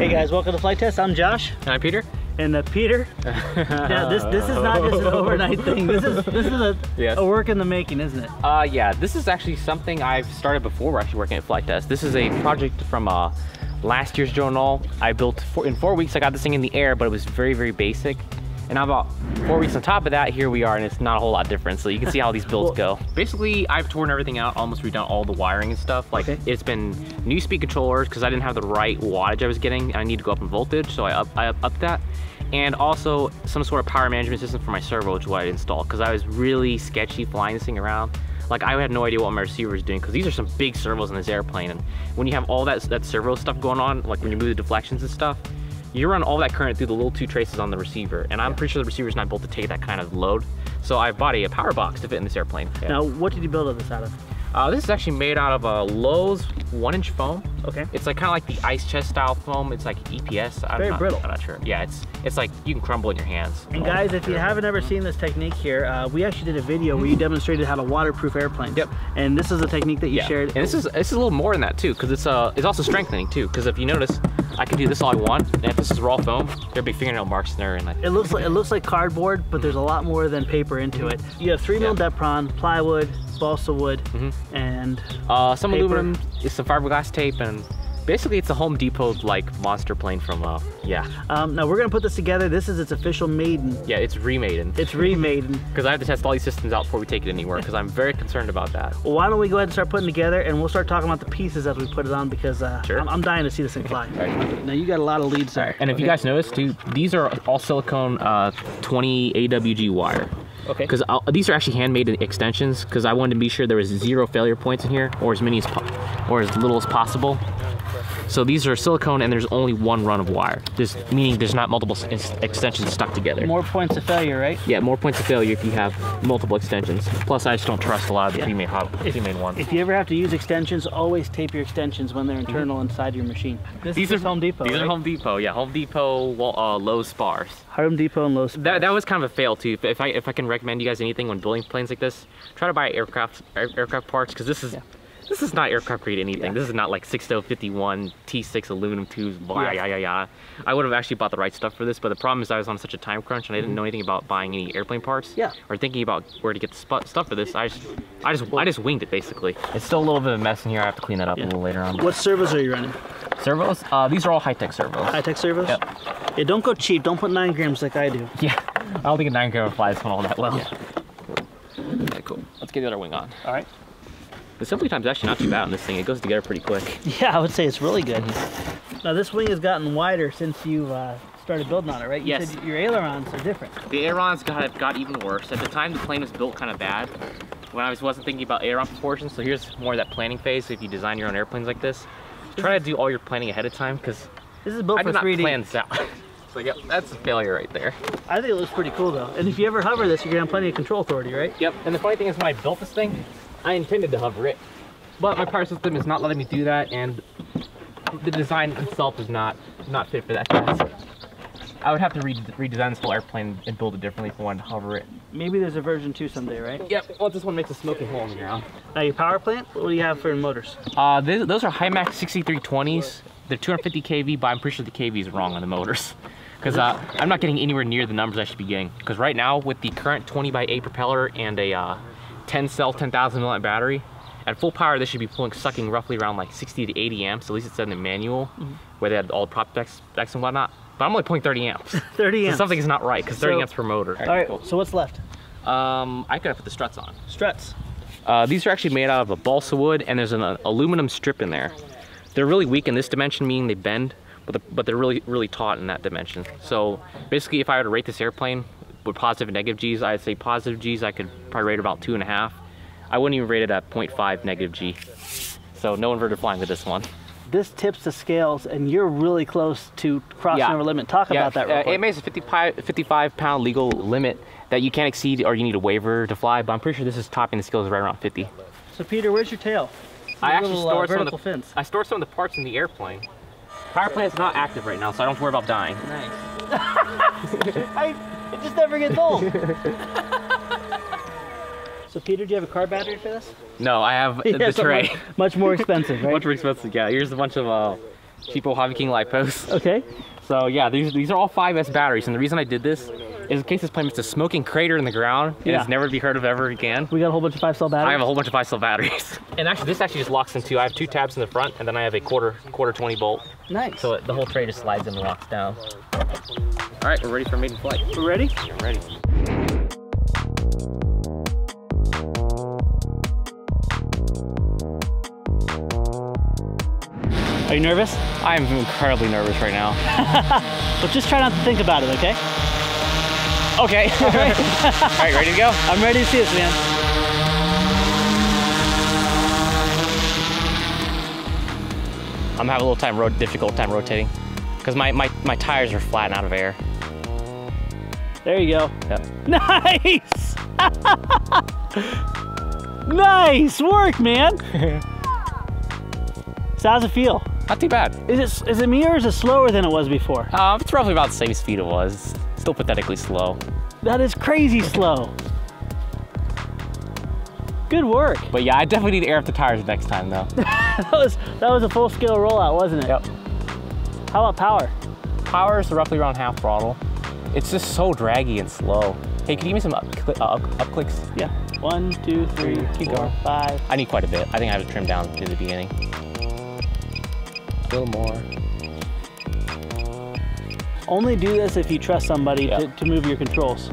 Hey guys, welcome to Flite Test. I'm Josh. And I'm Peter. And Peter, yeah, this is not just an overnight thing. This is a work in the making, isn't it? Yeah, this is actually something I've started before we're actually working at Flite Test. This is a project from last year's journal. I built, in 4 weeks, I got this thing in the air, but it was very, very basic. And now about 4 weeks on top of that, here we are, and it's not a whole lot different. So you can see how these builds go. Basically, I've torn everything out, almost redone all the wiring and stuff. Like it's been new speed controllers because I didn't have the right wattage I was getting. I need to go up in voltage, so I upped that. And also some sort of power management system for my servo, which is what I installed because I was really sketchy flying this thing around. Like I had no idea what my receiver was doing because these are some big servos in this airplane. And when you have all that servo stuff going on, like when you move the deflections and stuff, you run all that current through the little two traces on the receiver, and I'm pretty sure the receiver's not built to take that kind of load. So I bought a power box to fit in this airplane. Yeah. Now, what did you build this out of? This is actually made out of a Lowe's 1-inch foam. Okay. It's like kind of like the ice chest style foam. It's like EPS. Very brittle. I'm not sure. Yeah, it's like you can crumble in your hands. And guys, if you haven't ever seen this technique here, we actually did a video where you demonstrated how to waterproof airplanes. Yep. And this is a technique that you shared. And this is a little more than that too, because it's also strengthening too. Because if you notice, I can do this all I want, and if this is raw foam, there'd be fingernail marks in there. And it looks like cardboard, but there's a lot more than paper into it. You have 3mm Depron, plywood, balsa wood, and some paper. Aluminum, some fiberglass tape, and basically it's a Home Depot like monster plane from now we're gonna put this together. This is its official maiden. Yeah, it's remaden. It's remaden. Because I have to test all these systems out before we take it anywhere because I'm very concerned about that. Well, why don't we go ahead and start putting together, and we'll start talking about the pieces as we put it on because I'm dying to see this thing fly. Right. Now you got a lot of leads there. And if you guys notice too, these are all silicone 20 AWG wire. Okay. Because these are actually handmade extensions because I wanted to be sure there was zero failure points in here, or as many as or as little as possible. So these are silicone, and there's only one run of wire. This meaning there's not multiple extensions stuck together. More points of failure, right? Yeah, more points of failure if you have multiple extensions. Plus, I just don't trust a lot of the pre-made ones. If you ever have to use extensions, always tape your extensions when they're internal inside your machine. These are Home Depot. These are Home Depot. Yeah, Home Depot, Lowe's spars. Home Depot and Lowe's. That was kind of a fail too. If I can recommend you guys anything when building planes like this, try to buy aircraft parts because this is. Yeah. This is not aircraft grade anything. Yeah. This is not like 6051 T6 aluminum tubes, I would have actually bought the right stuff for this, but the problem is I was on such a time crunch and I didn't know anything about buying any airplane parts or thinking about where to get the stuff for this. I just winged it basically. It's still a little bit of a mess in here. I have to clean that up a little later on. What servos are you running? Servos? These are all high-tech servos. High-tech servos? Yep. Yeah, don't go cheap. Don't put 9 grams like I do. Yeah, I don't think a 9 gram flies on all that well. Yeah. Okay, cool. Let's get the other wing on. All right. The assembly time's actually not too bad on this thing. It goes together pretty quick. Yeah, I would say it's really good. Now this wing has gotten wider since you started building on it, right? Yes. You said your ailerons are different. The ailerons got even worse. At the time, the plane was built kind of bad. When I wasn't thinking about aileron proportions, so here's more of that planning phase. So if you design your own airplanes like this, try to do all your planning ahead of time because this is built for 3D. I did not plan this out. So yep, that's a failure right there. I think it looks pretty cool though. And if you ever hover this, you're gonna have plenty of control authority, right? Yep. And the funny thing is, when I built this thing, I intended to hover it, but my power system is not letting me do that, and the design itself is not fit for that task. I would have to redesign this whole airplane and build it differently if I wanted to hover it. Maybe there's a version 2 someday, right? Yep, well this one makes a smoking hole in the ground. Now your power plant, what do you have for motors? Those are HiMax 6320s. They're 250 KV, but I'm pretty sure the KV is wrong on the motors. Because I'm not getting anywhere near the numbers I should be getting. Because right now, with the current 20x8 propeller and a 10 cell, 10,000 mAh battery. At full power, this should be sucking roughly around like 60 to 80 amps. At least it said in the manual where they had all the prop decks and whatnot. But I'm only pulling 30 amps. 30 amps. So something's not right because 30 amps per motor. All right. Cool. So what's left? I gotta put the struts on. Struts. These are actually made out of a balsa wood, and there's an aluminum strip in there. They're really weak in this dimension, meaning they bend, but they're really, really taut in that dimension. So basically, if I were to rate this airplane with positive and negative G's, I'd say positive G's I could probably rate about 2.5. I wouldn't even rate it at 0.5 negative G. So no inverted flying with this one. This tips the scales, and you're really close to crossing over limit. Talk about that real quick. AMA's a 55-pound legal limit that you can't exceed or you need a waiver to fly, but I'm pretty sure this is topping the scales right around 50. So Peter, where's your tail? I actually store some of the parts in the airplane. Power plant's not active right now, so I don't have to worry about dying. Nice. It just never gets old. So Peter, do you have a car battery for this? No, I have the tray. Much more expensive, right? Much more expensive, yeah. Here's a bunch of cheapo Hobby King light posts. Okay, so yeah, these are all 5S batteries, and the reason I did this is in case this plant makes a smoking crater in the ground, and it's never to be heard of ever again. We got a whole bunch of 5-cell batteries. I have a whole bunch of 5-cell batteries. And actually, this actually just locks in two. I have two tabs in the front, and then I have a quarter 20 bolt. Nice. So the whole tray just slides and locks down. All right, we're ready for maiden flight. We're ready? We're ready. Are you nervous? I am incredibly nervous right now. But just try not to think about it, okay? Okay. All right. All right, ready to go? I'm ready to see this, man. I'm having a little difficult time rotating because my tires are flat and out of air. There you go. Yep. Nice. Nice work, man. So how's it feel? Not too bad. Is it me or is it slower than it was before? It's roughly about the same speed it was. Still pathetically slow. That is crazy slow. Good work. But yeah, I definitely need to air up the tires next time though. that was a full scale rollout, wasn't it? Yep. How about power? Power is roughly around half throttle. It's just so draggy and slow. Hey, could you give me some up clicks? Yeah. 1, 2, 3, keep going. 5. I need quite a bit. I think I have to trim down to the beginning. A little more. Only do this if you trust somebody to move your controls.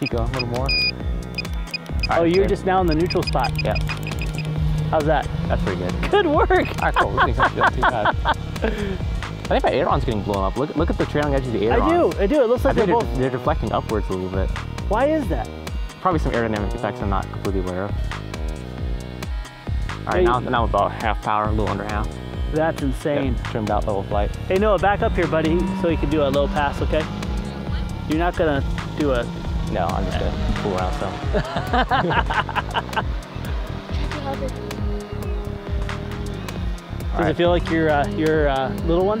Keep going, a little more. Right, oh, you're just now in the neutral spot. Yeah. How's that? That's pretty good. Good work. All right, cool. We think that's too bad. I think my aileron's getting blown up. Look at the trailing edge of the aileron. I do. It looks like they're deflecting upwards a little bit. Why is that? Probably some aerodynamic effects I'm not completely aware of. All right, now about half power, a little under half. That's insane. Yep, trimmed out the whole flight. Hey Noah, back up here, buddy, so you can do a low pass, okay? You're not gonna do a... No, I'm just gonna fool around, so. Does it feel like your little one?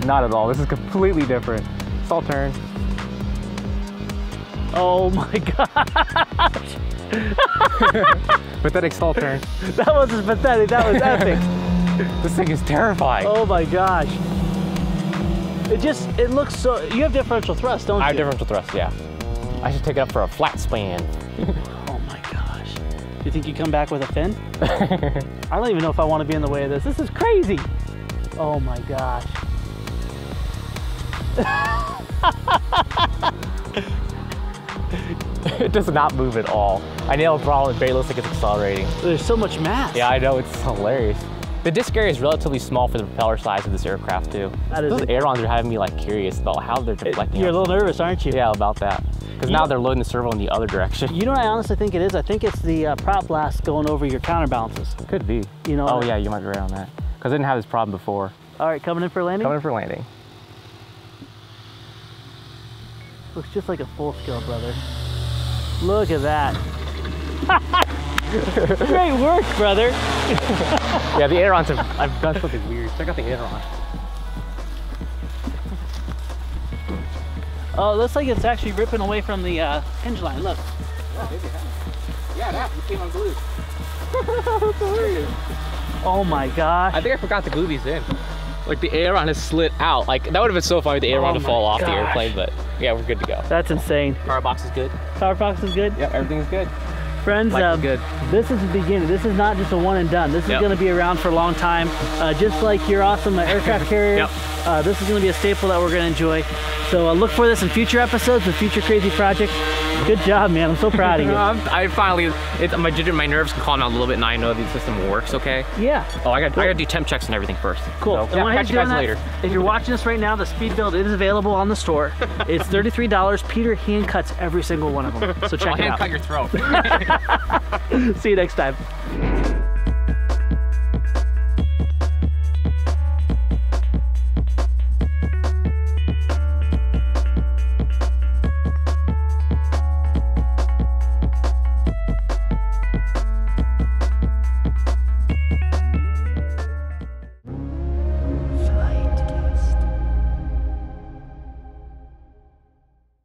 Not at all, this is completely different. It's all turn. Oh my gosh! Pathetic stall turn. That wasn't pathetic, that was epic. This thing is terrifying. Oh my gosh. It looks so, you have differential thrust, don't you? I have differential thrust, yeah. I should take it up for a flat span. Oh my gosh. Do you think you come back with a fin? I don't even know if I want to be in the way of this. This is crazy. Oh my gosh. It does not move at all. I nailed throttle and barely looks like it's accelerating. There's so much mass. Yeah, I know, it's hilarious. The disc area is relatively small for the propeller size of this aircraft too. Those ailerons are having me like curious about how they're deflecting. You're a little nervous, aren't you? Yeah, about that. Because now they're loading the servo in the other direction. You know what I honestly think it is? I think it's the prop blast going over your counterbalances. Could be. You know. Oh yeah, you might be right on that. Because I didn't have this problem before. All right, coming in for landing? Coming in for landing. Looks just like a full scale, brother. Look at that. Great work, brother. Yeah, the ailerons have, I've done something weird. Check out the aileron. Oh, it looks like it's actually ripping away from the hinge line. Look. Yeah, maybe it happened. Yeah, that came on glue. That's hilarious. Oh my gosh. I think I forgot to glue these in. Like the aileron has slid out. Like that would have been so funny with the aileron to fall off the airplane, but yeah, we're good to go. That's insane. Power box is good. Power box is good? Yeah, everything is good. Friends, this is the beginning. This is not just a one and done. This is going to be around for a long time. Just like your awesome aircraft carrier, this is going to be a staple that we're going to enjoy. So look for this in future episodes with future crazy projects. Good job, man. I'm so proud of you. I finally, my nerves can calm down a little bit and I know the system works, okay? Yeah. Oh, I got to do temp checks and everything first. Cool. So, yeah, catch you guys later. If you're watching this right now, the speed build is available on the store. It's $33. Peter hand cuts every single one of them. So check it out. I'll hand cut your throat. See you next time.